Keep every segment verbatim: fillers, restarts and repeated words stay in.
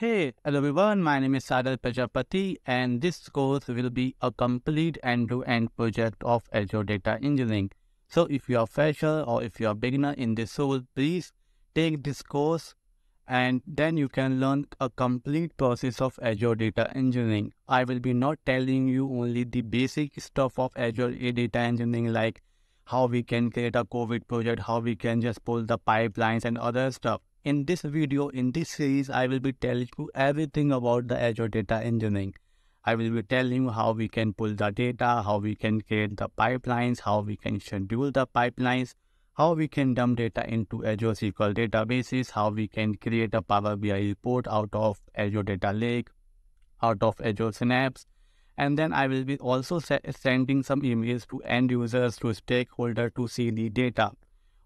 Hey, hello everyone, my name is Sagar Prajapati and this course will be a complete end-to-end project of Azure Data Engineering. So if you are fresher or if you are beginner in this course, please take this course and then you can learn a complete process of Azure Data Engineering. I will be not telling you only the basic stuff of Azure Data Engineering like how we can create a COVID project, how we can just pull the pipelines and other stuff. In this video, in this series, I will be telling you everything about the Azure Data Engineering. I will be telling you how we can pull the data, how we can create the pipelines, how we can schedule the pipelines, how we can dump data into Azure S Q L databases, how we can create a Power B I report out of Azure Data Lake, out of Azure Synapse. And then I will be also sending some emails to end users, to stakeholders to see the data.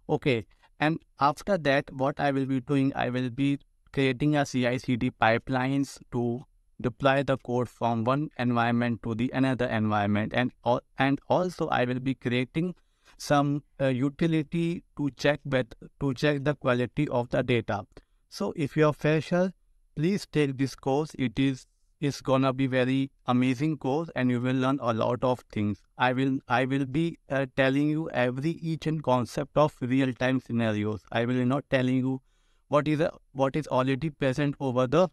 Okay. And after that, what I will be doing, I will be creating a C I C D pipelines to deploy the code from one environment to the another environment. And, and also I will be creating some uh, utility to check, with, to check the quality of the data. So if you are fresher, please take this course. It is it's gonna be very amazing course and you will learn a lot of things. I will I will be uh, telling you every each and concept of real-time scenarios. I will not telling you what is a, what is already present over the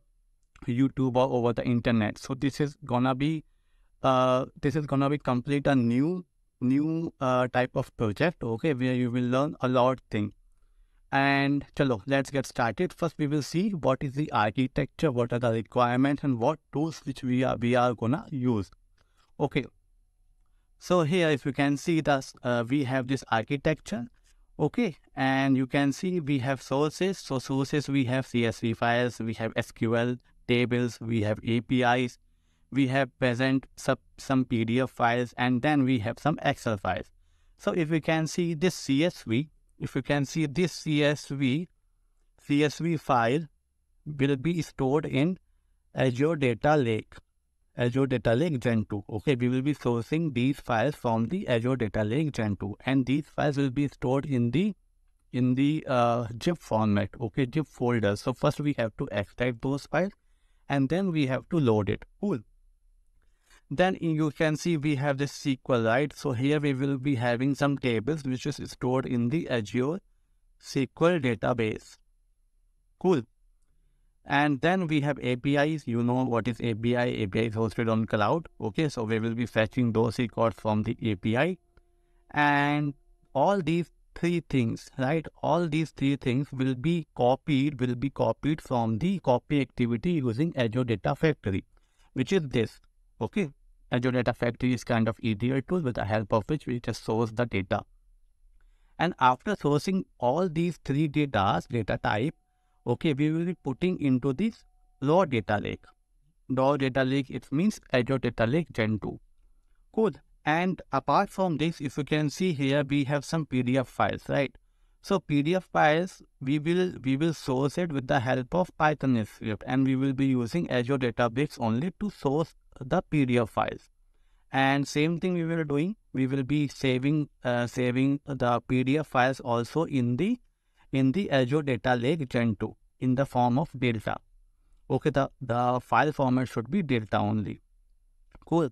YouTube or over the internet. So this is gonna be uh this is gonna be complete a new new uh, type of project, okay, where you will learn a lot of things. And chalo, let's get started. First, we will see what is the architecture, what are the requirements, and what tools which we are we are gonna use. Okay. So here, if you can see that uh, we have this architecture. Okay, and you can see we have sources. So sources we have C S V files, we have S Q L tables, we have A P Is, we have present sub, some P D F files, and then we have some Excel files. So if we can see this C S V. If you can see this C S V, C S V file will be stored in Azure Data Lake, Azure Data Lake Gen two. Okay, we will be sourcing these files from the Azure Data Lake Gen two, and these files will be stored in the in the uh, zip format. Okay, zip folder. So first we have to extract those files, and then we have to load it. Cool. Then you can see we have this S Q L, right? So here we will be having some tables which is stored in the Azure S Q L database. Cool. And then we have A P Is. You know what is A P I? A P I is hosted on cloud. Okay, so we will be fetching those records from the A P I. And all these three things, right? All these three things will be copied, will be copied from the copy activity using Azure Data Factory, which is this. Okay. Azure Data Factory is kind of E D L tool with the help of which we just source the data. And after sourcing all these three data, data type, okay, we will be putting into this raw data lake. Raw data lake, it means Azure Data Lake Gen two. Cool. And apart from this, if you can see here, we have some P D F files, right? So P D F files, we will we will source it with the help of Python script, and we will be using Azure Databricks only to source the P D F files. And same thing we were doing, we will be saving uh, saving the P D F files also in the in the Azure Data Lake Gen two in the form of Delta. Okay, the the file format should be Delta only. Cool.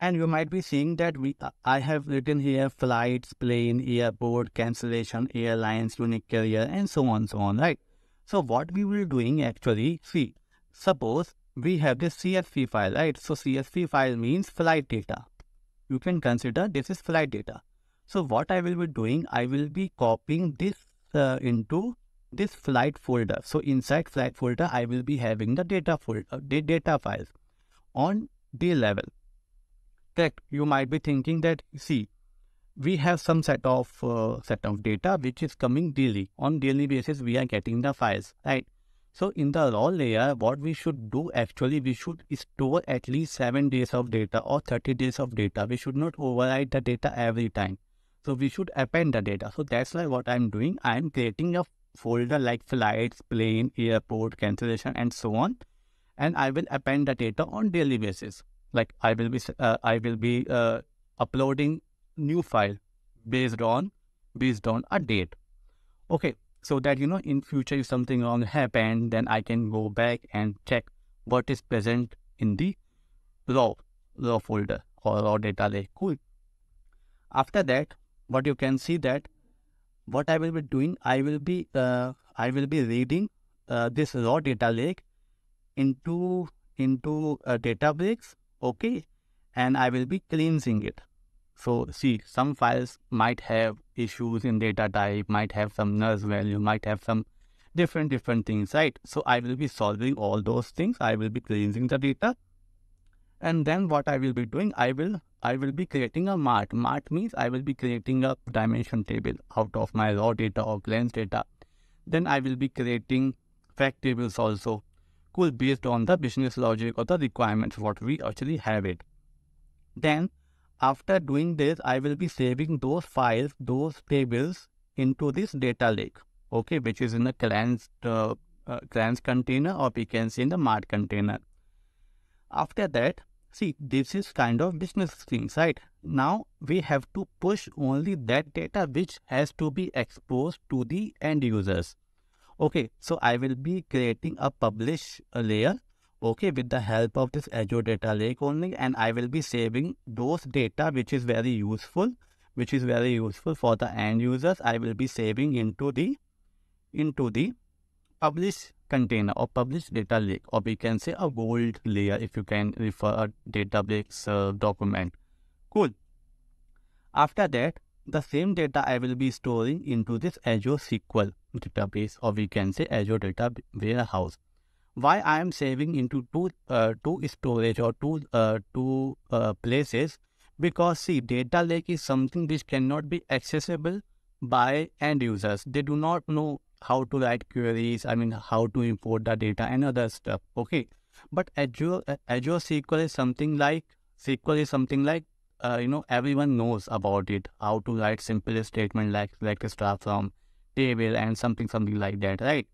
And you might be seeing that we uh, I have written here flights, plane, airport, cancellation, airlines, unique carrier, and so on, so on, right? So what we were doing actually, see, suppose we have this C S V file, right? So C S V file means flight data. You can consider this is flight data. So what I will be doing, I will be copying this uh, into this flight folder. So inside flight folder, I will be having the data folder, the data files on the level. You might be thinking that, see, we have some set of uh, set of data which is coming daily. On daily basis, we are getting the files, right? So in the raw layer, what we should do actually, we should store at least seven days of data or thirty days of data. We should not overwrite the data every time. So we should append the data. So that's why what I'm doing, I'm creating a folder like flights, plane, airport, cancellation, and so on. And I will append the data on daily basis. Like I will be, uh, I will be uh, uploading new file based on, based on a date. Okay. so that, you know, in future, if something wrong happened, then I can go back and check what is present in the raw, raw folder or raw data lake. Cool. After that, what you can see that what I will be doing, I will be, uh, I will be reading uh, this raw data lake into, into uh, Databricks. Okay. And I will be cleansing it. So see, some files might have issues in data type, might have some nurse value, might have some different, different things, right? So I will be solving all those things. I will be cleansing the data. And then what I will be doing, I will, I will be creating a mart. Mart means I will be creating a dimension table out of my raw data or cleansed data. Then I will be creating fact tables also. Cool, based on the business logic or the requirements, what we actually have it. Then, after doing this, I will be saving those files, those tables into this data lake, okay, which is in a cleansed, uh, uh, cleansed container, or we can see in the mart container. After that, see, this is kind of business things, right? Now, we have to push only that data which has to be exposed to the end users. Okay, so I will be creating a publish layer. Okay, with the help of this Azure Data Lake only, and I will be saving those data which is very useful, which is very useful for the end users. I will be saving into the, into the publish container or publish data lake, or we can say a gold layer if you can refer a Databricks uh, document. Cool. After that, the same data I will be storing into this Azure S Q L database, or we can say Azure Data Warehouse. Why I am saving into two, uh, two storage or two, uh, two uh, places? Because see, data lake is something which cannot be accessible by end users. They do not know how to write queries. I mean, how to import the data and other stuff. Okay, but Azure uh, Azure S Q L is something like S Q L is something like uh, you know, everyone knows about it. How to write simple statement like like a star from table and something something like that, right?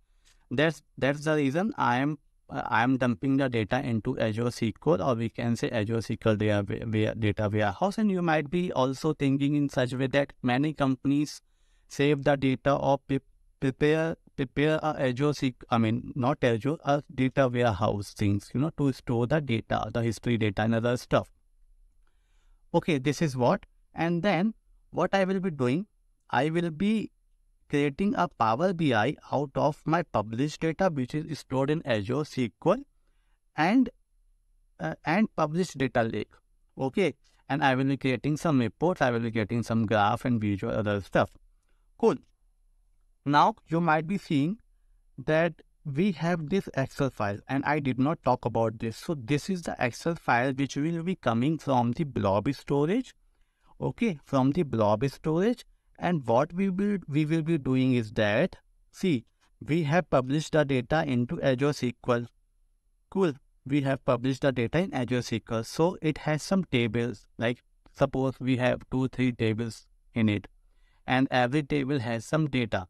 That's, that's the reason I am uh, I am dumping the data into Azure S Q L, or we can say Azure S Q L data, data warehouse. And you might be also thinking in such a way that many companies save the data or pre prepare prepare a Azure S Q L, I mean not Azure, a data warehouse things, you know, to store the data, the history data and other stuff. Okay, this is what. And then what I will be doing, I will be creating a Power B I out of my published data, which is stored in Azure S Q L and uh, and published data lake. Okay, and I will be creating some reports. I will be getting some graph and visual other stuff. Cool. Now you might be seeing that we have this Excel file, and I did not talk about this. So this is the Excel file which will be coming from the blob storage. Okay, from the blob storage. And what we will, we will be doing is that, see, we have published the data into Azure S Q L. Cool. We have published the data in Azure S Q L. So it has some tables, like suppose we have two, three tables in it, and every table has some data.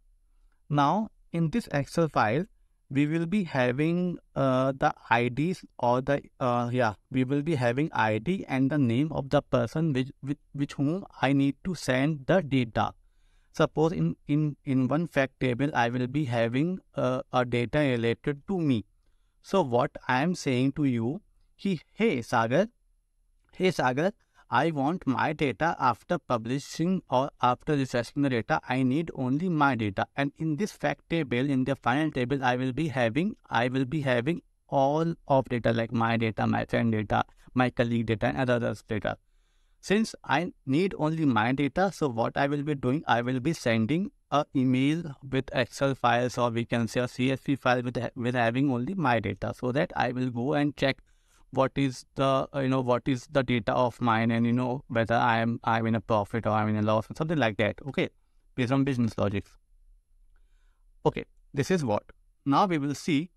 Now in this Excel file, we will be having uh, the I Ds or the, uh, yeah, we will be having I D and the name of the person which, with, which whom I need to send the data. Suppose in, in, in one fact table, I will be having uh, a data related to me. So what I am saying to you, he, hey Sagar, hey Sagar, I want my data after publishing or after researching the data. I need only my data. And in this fact table, in the final table, I will be having, I will be having all of data, like my data, my friend data, my colleague data, and others data. Since I need only my data, so what I will be doing, I will be sending a email with Excel files, or we can say a C S V file with, with having only my data, so that I will go and check what is the, you know, what is the data of mine, and you know, whether I am, I'm in a profit or I'm in a loss or something like that. Okay. Based on business logics. Okay. This is what. Now we will see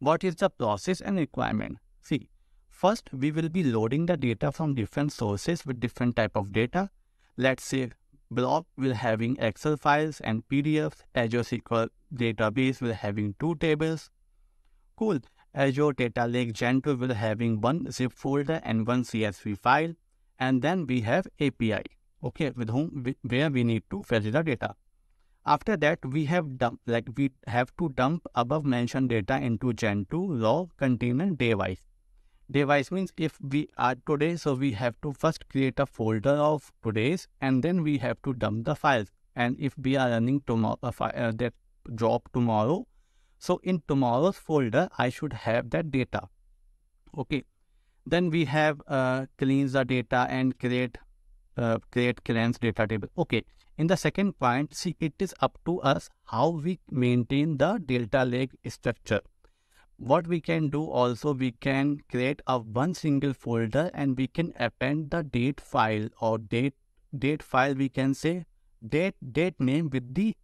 what is the process and requirement. See, first we will be loading the data from different sources with different type of data. Let's say Blob will having Excel files and P D Fs. Azure S Q L database will having two tables. Cool. Azure Data Lake Gen two will having one zip folder and one C S V file, and then we have A P I, okay, with whom we, where we need to fetch the data. After that, we have dump, like we have to dump above mentioned data into Gen two raw container device. Device means if we are today, so we have to first create a folder of today's and then we have to dump the files. And if we are running tomorrow, a file, uh, that job tomorrow, so in tomorrow's folder, I should have that data. Okay. Then we have uh, cleans the data and create uh, create cleanse data table. Okay. In the second point, see, it is up to us how we maintain the Delta Lake structure. What we can do also, we can create a one single folder and we can append the date file or date date file. We can say date date name with the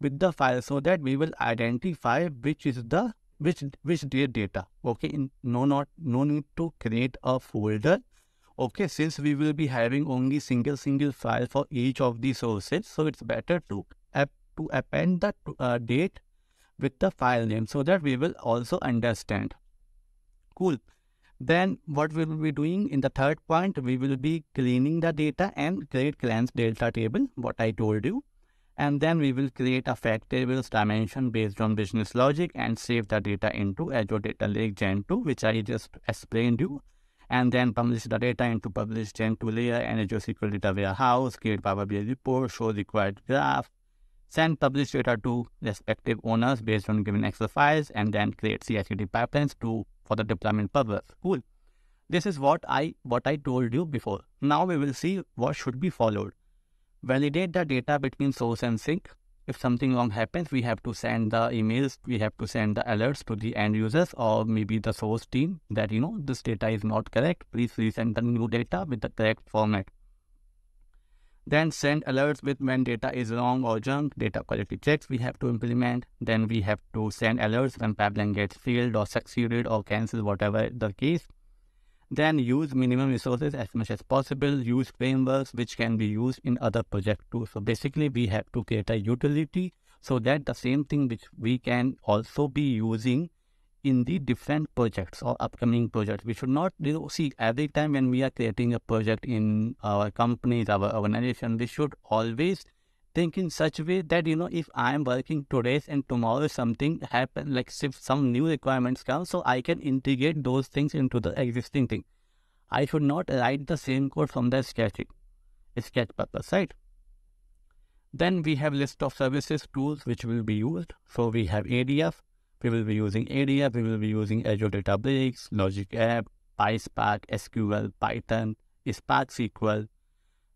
with the file so that we will identify which is the which which date data. Okay, in, no not no need to create a folder. Okay, since we will be having only single single file for each of the sources, so it's better to app, to append the uh, date with the file name so that we will also understand. Cool. Then what we will be doing in the third point, we will be cleaning the data and create cleanse data table, what I told you. And then we will create a fact tables dimension based on business logic and save the data into Azure Data Lake Gen two, which I just explained you. And then publish the data into publish Gen two layer and Azure S Q L data warehouse, create Power B I report, show required graph, send published data to respective owners based on given Excel files, and then create C I/C D pipelines to for the deployment purpose. Cool. This is what I what I told you before. Now we will see what should be followed. Validate the data between source and sync. If something wrong happens, we have to send the emails, we have to send the alerts to the end users or maybe the source team that, you know, this data is not correct. Please resend the new data with the correct format. Then send alerts with when data is wrong or junk. Data quality checks we have to implement. Then we have to send alerts when pipeline gets failed or succeeded or cancelled, whatever the case. Then use minimum resources as much as possible. Use frameworks which can be used in other projects too. So basically we have to create a utility so that the same thing which we can also be using in the different projects or upcoming projects. We should not, you know, see every time when we are creating a project in our companies, our organization, we should always think in such a way that, you know, if I am working today and tomorrow something happens, like if some new requirements come, so I can integrate those things into the existing thing. I should not write the same code from the sketching, sketch purpose, right? Then we have list of services tools which will be used. So we have A D F. We will be using A D F, we will be using Azure Databricks, Logic App, PySpark, S Q L, Python, Spark S Q L.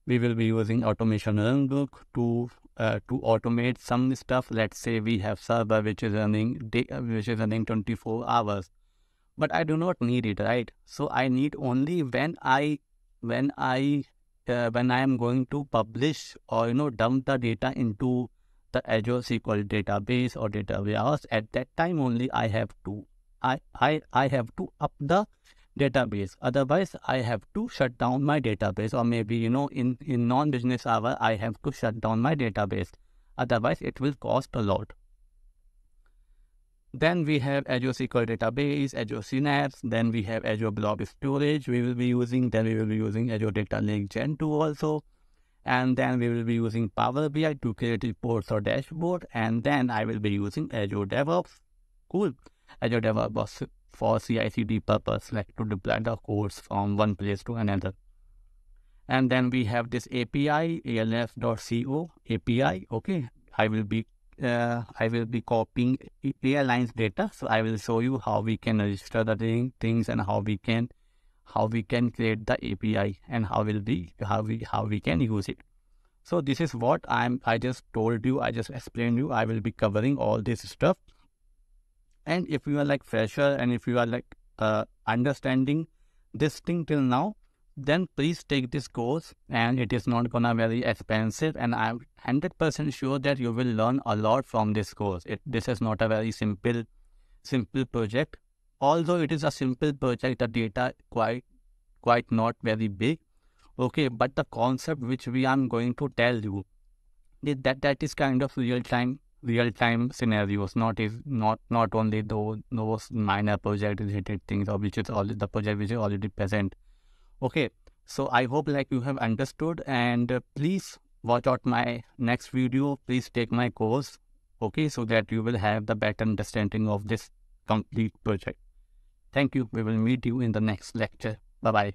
We will be using automation runbook to uh, to automate some stuff. Let's say we have server which is running day, which is running twenty-four hours, but I do not need it, right? So I need only when I when I uh, when I am going to publish or, you know, dump the data into the Azure S Q L database or data warehouse. At that time only I have to I, I, I have to up the database. Otherwise I have to shut down my database, or maybe, you know, in, in non-business hour I have to shut down my database. Otherwise it will cost a lot. Then we have Azure S Q L database, Azure Synapse, then we have Azure Blob Storage we will be using, then we will be using Azure Data Lake Gen two also. And then we will be using Power B I to create reports or dashboard. And then I will be using Azure DevOps. Cool. Azure DevOps for C I C D purpose, like to deploy the codes from one place to another. And then we have this A P I, alf dot co A P I. Okay. I will be uh, I will be copying airlines data. So I will show you how we can register the thing, things and how we can how we can create the A P I and how will be how we how we can use it. So this is what I'm I just told you, I just explained you. I will be covering all this stuff. And if you are like fresher and if you are like uh, understanding this thing till now, then please take this course, and it is not gonna very expensive, and I'm one hundred percent sure that you will learn a lot from this course. It this is not a very simple simple project. Although it is a simple project, the data quite, quite not very big. Okay, but the concept which we are going to tell you, that that is kind of real time, real time scenarios. Not is not not only those those minor project related things, or which is all the project which is already present. Okay, so I hope like you have understood, and please watch out my next video. Please take my course, okay, so that you will have the better understanding of this complete project. Thank you. We will meet you in the next lecture. Bye-bye.